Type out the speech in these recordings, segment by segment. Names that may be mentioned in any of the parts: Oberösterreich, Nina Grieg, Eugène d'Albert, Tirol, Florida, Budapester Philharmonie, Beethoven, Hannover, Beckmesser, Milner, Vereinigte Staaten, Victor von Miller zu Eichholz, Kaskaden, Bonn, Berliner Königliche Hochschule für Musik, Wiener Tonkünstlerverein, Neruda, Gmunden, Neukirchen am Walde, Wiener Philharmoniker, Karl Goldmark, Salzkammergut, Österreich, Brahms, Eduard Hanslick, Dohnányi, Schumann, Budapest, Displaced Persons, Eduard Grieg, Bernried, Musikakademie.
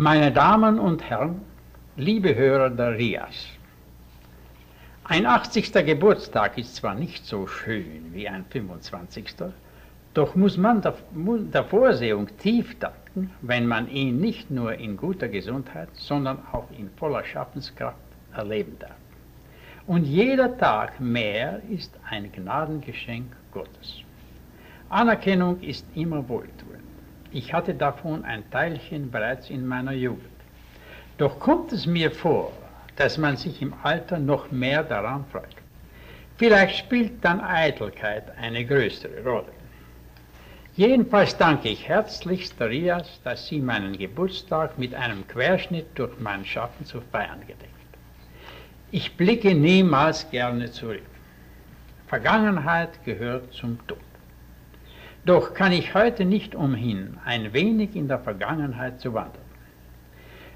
Meine Damen und Herren, liebe Hörer der RIAS, ein 80. Geburtstag ist zwar nicht so schön wie ein 25. Doch muss man der Vorsehung tief danken, wenn man ihn nicht nur in guter Gesundheit, sondern auch in voller Schaffenskraft erleben darf. Und jeder Tag mehr ist ein Gnadengeschenk Gottes. Anerkennung ist immer wohltuend. Ich hatte davon ein Teilchen bereits in meiner Jugend. Doch kommt es mir vor, dass man sich im Alter noch mehr daran freut. Vielleicht spielt dann Eitelkeit eine größere Rolle. Jedenfalls danke ich herzlichst der RIAS, dass sie meinen Geburtstag mit einem Querschnitt durch mein Schaffen zu feiern gedenkt. Ich blicke niemals gerne zurück. Vergangenheit gehört zum Tod. Doch kann ich heute nicht umhin, ein wenig in der Vergangenheit zu wandern.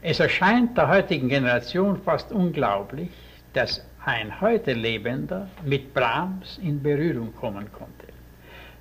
Es erscheint der heutigen Generation fast unglaublich, dass ein heute Lebender mit Brahms in Berührung kommen konnte.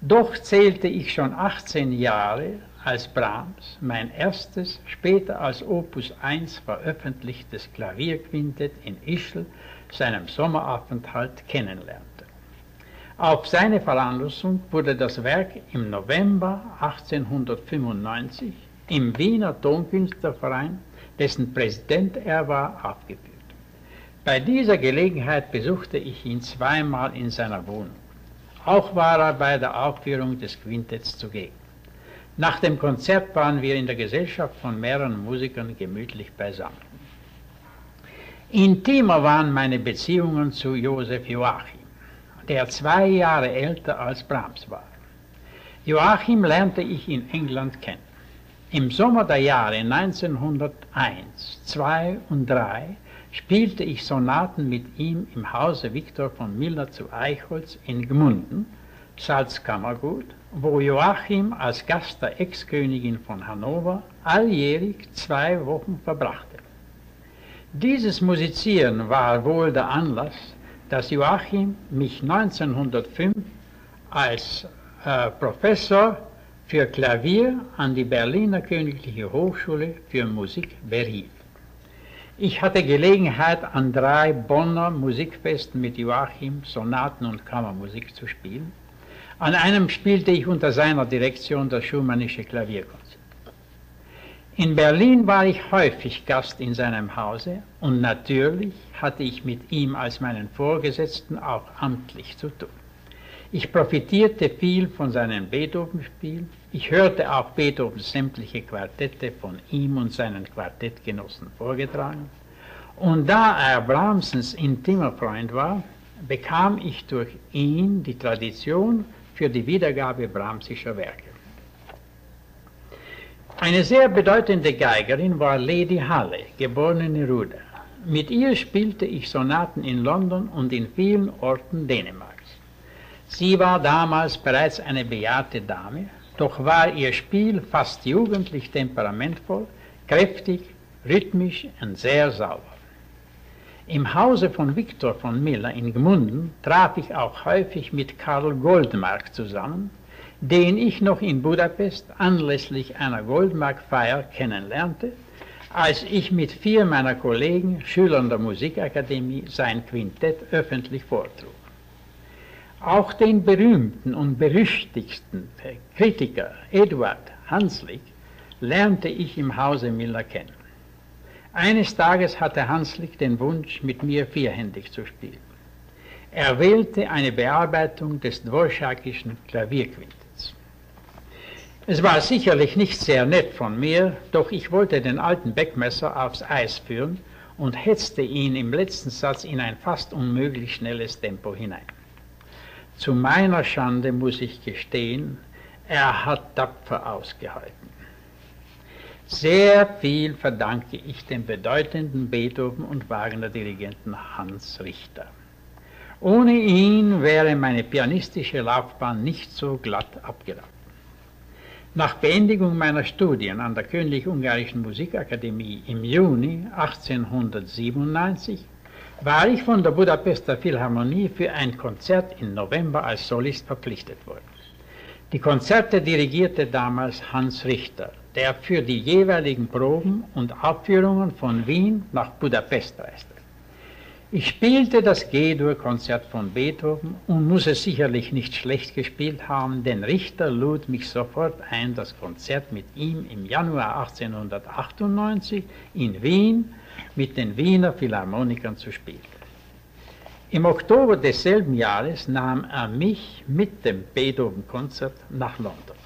Doch zählte ich schon 18 Jahre, als Brahms mein erstes, später als Opus 1 veröffentlichtes Klavierquintett in Ischl, seinem Sommeraufenthalt, kennenlernte. Auf seine Veranlassung wurde das Werk im November 1895 im Wiener Tonkünstlerverein, dessen Präsident er war, aufgeführt. Bei dieser Gelegenheit besuchte ich ihn zweimal in seiner Wohnung. Auch war er bei der Aufführung des Quintetts zugegen. Nach dem Konzert waren wir in der Gesellschaft von mehreren Musikern gemütlich beisammen. Intimer waren meine Beziehungen zu Josef Joachim, der 2 Jahre älter als Brahms war. Joachim lernte ich in England kennen. Im Sommer der Jahre 1901, 2 und 3 spielte ich Sonaten mit ihm im Hause Victor von Miller zu Eichholz in Gmunden, Salzkammergut, wo Joachim als Gast der Ex-Königin von Hannover alljährlich 2 Wochen verbrachte. Dieses Musizieren war wohl der Anlass, dass Joachim mich 1905 als Professor für Klavier an die Berliner Königliche Hochschule für Musik berief. Ich hatte Gelegenheit, an 3 Bonner Musikfesten mit Joachim Sonaten und Kammermusik zu spielen. An einem spielte ich unter seiner Direktion das Schumannische Klavierkonzert. In Berlin war ich häufig Gast in seinem Hause und natürlich hatte ich mit ihm als meinen Vorgesetzten auch amtlich zu tun. Ich profitierte viel von seinem Beethoven-Spiel. Ich hörte auch Beethovens sämtliche Quartette von ihm und seinen Quartettgenossen vorgetragen. Und da er Brahmsens intimer Freund war, bekam ich durch ihn die Tradition für die Wiedergabe brahmsischer Werke. Eine sehr bedeutende Geigerin war Lady Halle, geborene Neruda. Mit ihr spielte ich Sonaten in London und in vielen Orten Dänemarks. Sie war damals bereits eine bejahrte Dame, doch war ihr Spiel fast jugendlich temperamentvoll, kräftig, rhythmisch und sehr sauber. Im Hause von Victor von Miller in Gmunden traf ich auch häufig mit Karl Goldmark zusammen, den ich noch in Budapest anlässlich einer Goldmark-Feier kennenlernte, als ich mit 4 meiner Kollegen, Schülern der Musikakademie, sein Quintett öffentlich vortrug. Auch den berühmten und berüchtigsten Kritiker Eduard Hanslick lernte ich im Hause Milner kennen. Eines Tages hatte Hanslick den Wunsch, mit mir vierhändig zu spielen. Er wählte eine Bearbeitung des Dvořákischen Klavierquintetts. Es war sicherlich nicht sehr nett von mir, doch ich wollte den alten Beckmesser aufs Eis führen und hetzte ihn im letzten Satz in ein fast unmöglich schnelles Tempo hinein. Zu meiner Schande muss ich gestehen, er hat tapfer ausgehalten. Sehr viel verdanke ich dem bedeutenden Beethoven- und Wagner-Dirigenten Hans Richter. Ohne ihn wäre meine pianistische Laufbahn nicht so glatt abgelaufen. Nach Beendigung meiner Studien an der König-Ungarischen Musikakademie im Juni 1897 war ich von der Budapester Philharmonie für ein Konzert im November als Solist verpflichtet worden. Die Konzerte dirigierte damals Hans Richter, der für die jeweiligen Proben und Aufführungen von Wien nach Budapest reiste. Ich spielte das G-Dur-Konzert von Beethoven und muss es sicherlich nicht schlecht gespielt haben, denn Richter lud mich sofort ein, das Konzert mit ihm im Januar 1898 in Wien mit den Wiener Philharmonikern zu spielen. Im Oktober desselben Jahres nahm er mich mit dem Beethoven-Konzert nach London,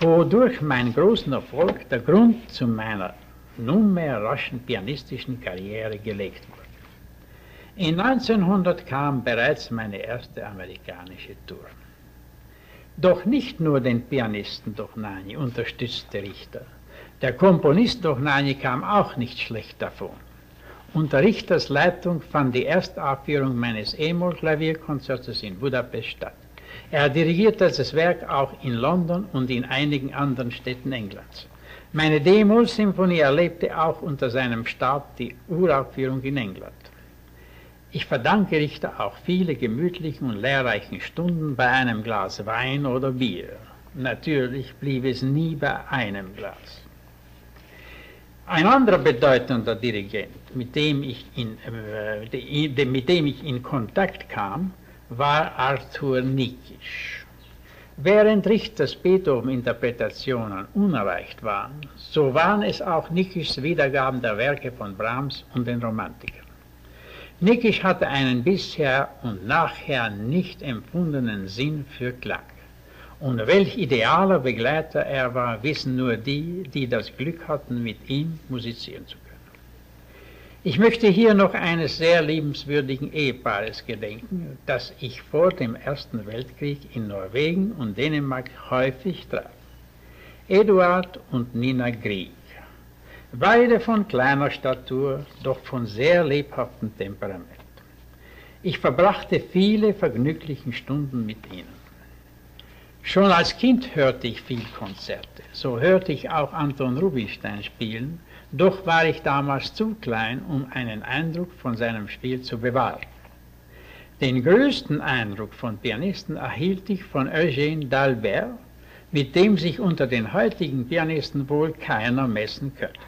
wodurch mein großen Erfolg, der Grund zu meiner nunmehr raschen pianistischen Karriere gelegt wurde. In 1900 kam bereits meine erste amerikanische Tour. Doch nicht nur den Pianisten Dohnányi unterstützte Richter. Der Komponist Dohnányi kam auch nicht schlecht davon. Unter Richters Leitung fand die Erstaufführung meines E-Moll-Klavierkonzertes in Budapest statt. Er dirigierte das Werk auch in London und in einigen anderen Städten Englands. Meine D-Moll-Symphonie erlebte auch unter seinem Stab die Uraufführung in England. Ich verdanke Richter auch viele gemütlichen und lehrreichen Stunden bei einem Glas Wein oder Bier. Natürlich blieb es nie bei einem Glas. Ein anderer bedeutender Dirigent, mit dem ich in Kontakt kam, war Arthur Nikisch. Während Richters Beethoven-Interpretationen unerreicht waren, so waren es auch Nikischs Wiedergaben der Werke von Brahms und den Romantikern. Nikisch hatte einen bisher und nachher nicht empfundenen Sinn für Klang. Und welch idealer Begleiter er war, wissen nur die, die das Glück hatten, mit ihm musizieren zu können. Ich möchte hier noch eines sehr liebenswürdigen Ehepaares gedenken, das ich vor dem Ersten Weltkrieg in Norwegen und Dänemark häufig traf. Eduard und Nina Grieg. Beide von kleiner Statur, doch von sehr lebhaftem Temperament. Ich verbrachte viele vergnügliche Stunden mit ihnen. Schon als Kind hörte ich viel Konzerte, so hörte ich auch Anton Rubinstein spielen, doch war ich damals zu klein, um einen Eindruck von seinem Spiel zu bewahren. Den größten Eindruck von Pianisten erhielt ich von Eugène d'Albert, mit dem sich unter den heutigen Pianisten wohl keiner messen könnte.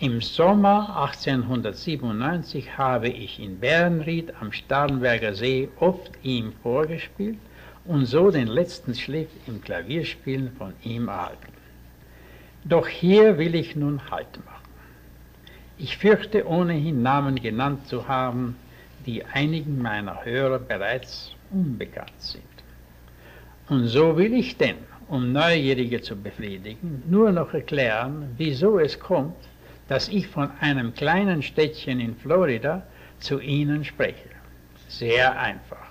Im Sommer 1897 habe ich in Bernried am Starnberger See oft ihm vorgespielt und so den letzten Schliff im Klavierspielen von ihm erhalten. Doch hier will ich nun Halt machen. Ich fürchte ohnehin Namen genannt zu haben, die einigen meiner Hörer bereits unbekannt sind. Und so will ich denn, um Neugierige zu befriedigen, nur noch erklären, wieso es kommt, dass ich von einem kleinen Städtchen in Florida zu Ihnen spreche. Sehr einfach.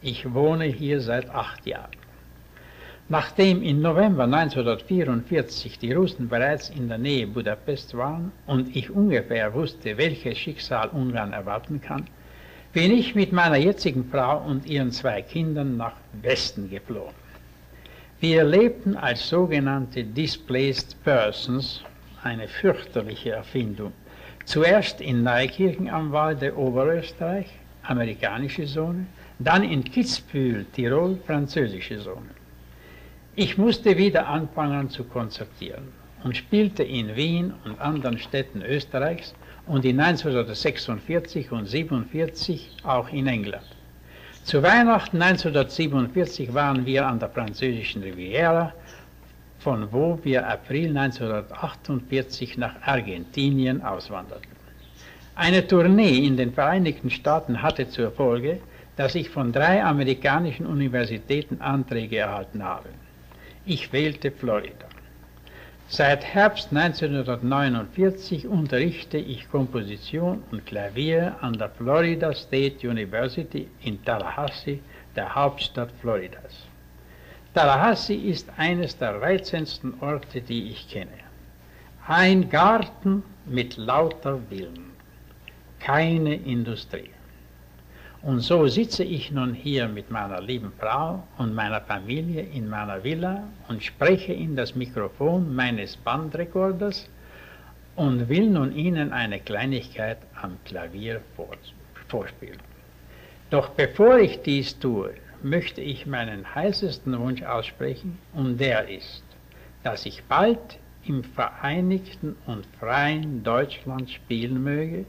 Ich wohne hier seit 8 Jahren. Nachdem im November 1944 die Russen bereits in der Nähe Budapest waren und ich ungefähr wusste, welches Schicksal Ungarn erwarten kann, bin ich mit meiner jetzigen Frau und ihren 2 Kindern nach Westen geflohen. Wir lebten als sogenannte Displaced Persons, eine fürchterliche Erfindung. Zuerst in Neukirchen am Walde, Oberösterreich, amerikanische Zone, dann in Kitzbühel, Tirol, französische Zone. Ich musste wieder anfangen zu konzertieren und spielte in Wien und anderen Städten Österreichs und in 1946 und 1947 auch in England. Zu Weihnachten 1947 waren wir an der französischen Riviera, von wo wir April 1948 nach Argentinien auswanderten. Eine Tournee in den Vereinigten Staaten hatte zur Folge, dass ich von 3 amerikanischen Universitäten Anträge erhalten habe. Ich wählte Florida. Seit Herbst 1949 unterrichte ich Komposition und Klavier an der Florida State University in Tallahassee, der Hauptstadt Floridas. Tallahassee ist eines der reizendsten Orte, die ich kenne. Ein Garten mit lauter Villen, keine Industrie. Und so sitze ich nun hier mit meiner lieben Frau und meiner Familie in meiner Villa und spreche in das Mikrofon meines Bandrekorders und will nun Ihnen eine Kleinigkeit am Klavier vorspielen. Doch bevor ich dies tue, möchte ich meinen heißesten Wunsch aussprechen, und der ist, dass ich bald im vereinigten und freien Deutschland spielen möge,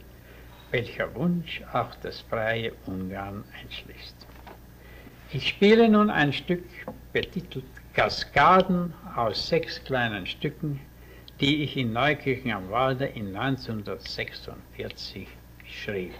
welcher Wunsch auch das freie Ungarn einschließt. Ich spiele nun ein Stück betitelt Kaskaden aus 6 kleinen Stücken, die ich in Neukirchen am Walde in 1946 schrieb.